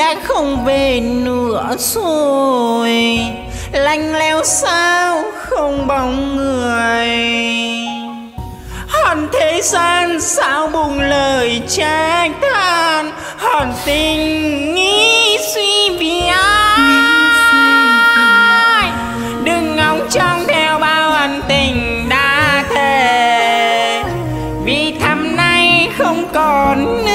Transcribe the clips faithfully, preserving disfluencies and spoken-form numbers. đã không về nữa rồi, lạnh lẽo sao không bóng người. Hòn thế gian sao buông lời trách than, hòn tình nghĩ suy vì ai. Đừng ngóng trông theo bao ân tình đã thề, vì thắm nay không còn nữa.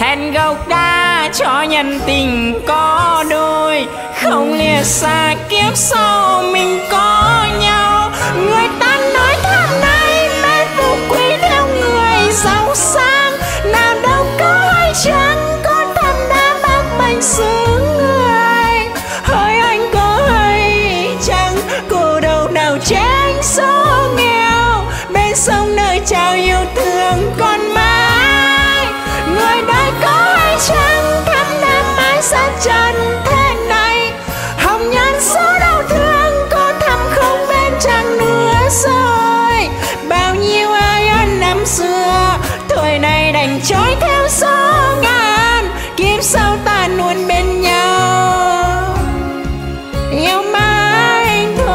Hẹn gốc đa cho nhân tình có đôi, không lìa xa kiếp sau mình có nhau. Người ta nói tháng nay mê phú quý theo người giàu sang, nào đâu có hay chăng có thắm đã bạc mệnh xứ người. Hỡi anh có hay chăng cô đâu nào tránh số nghèo, bên sông nơi trao yêu thương con mãi. Người đời có hay chăng thắm đã mãi xa chân thế này, hồng nhân số đau thương có thắm không bên trăng nữa rồi. Bao nhiêu ai ân năm xưa thời này đành trói theo gió ngàn, kiếp sau ta luôn bên nhau yêu mãi thôi.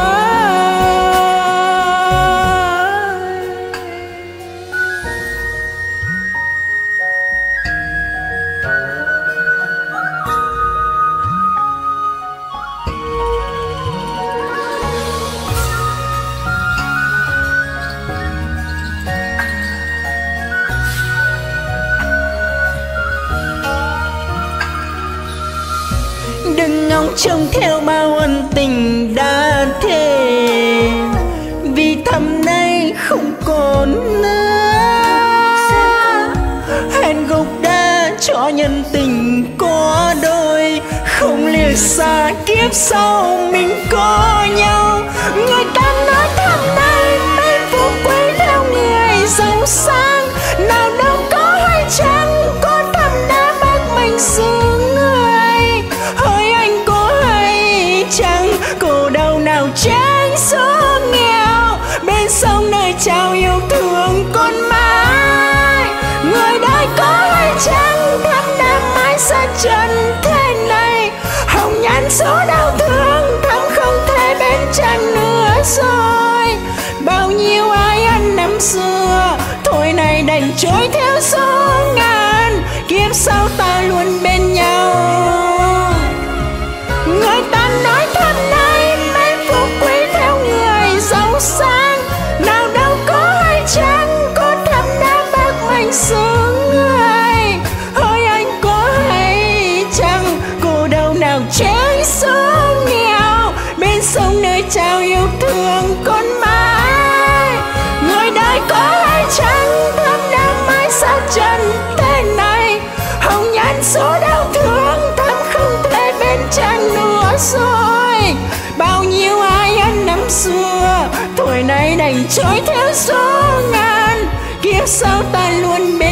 Đừng ngóng trông theo bao ân tình đã thề, vì thắm nay không còn nữa. Hẹn gục đã cho nhân tình có đôi, không lìa xa kiếp sau mình có nhau. Người ta nói thắm nay mê phú quý theo người giàu sang, nào đâu có hay chăng có thắm đã bạc mệnh xứ người. Hỡi anh có hay chăng cô đâu nào tránh số nghèo, bên sông nơi trao yêu thương con mãi. Người đời có hay chăng thắm đã mãi xa chân thế này, hồng nhan số đau thương thắm không thể bên trăng nữa rồi. Bao nhiêu ai ăn năm xưa thôi này đành trôi theo gió ngàn, kiếp sau ta luôn bên nhau. Người ta nói thắm nay mê phú quý theo người giàu sang, nào đâu có hay chăng có thắm đã bạc mệnh xứ người. Hỡi anh có hay chăng cô đâu nào tránh số nghèo, bên sông nơi trao yêu thương con mãi. Người đời có hay chăng thắm đã mãi xa chân thế này, hồng nhan số đau thương thắm không thể bên trăng nữa rồi. Bao nhiêu ai ăn năm xưa tuổi này đành trôi theo gió ngàn, kiếp sau ta luôn bên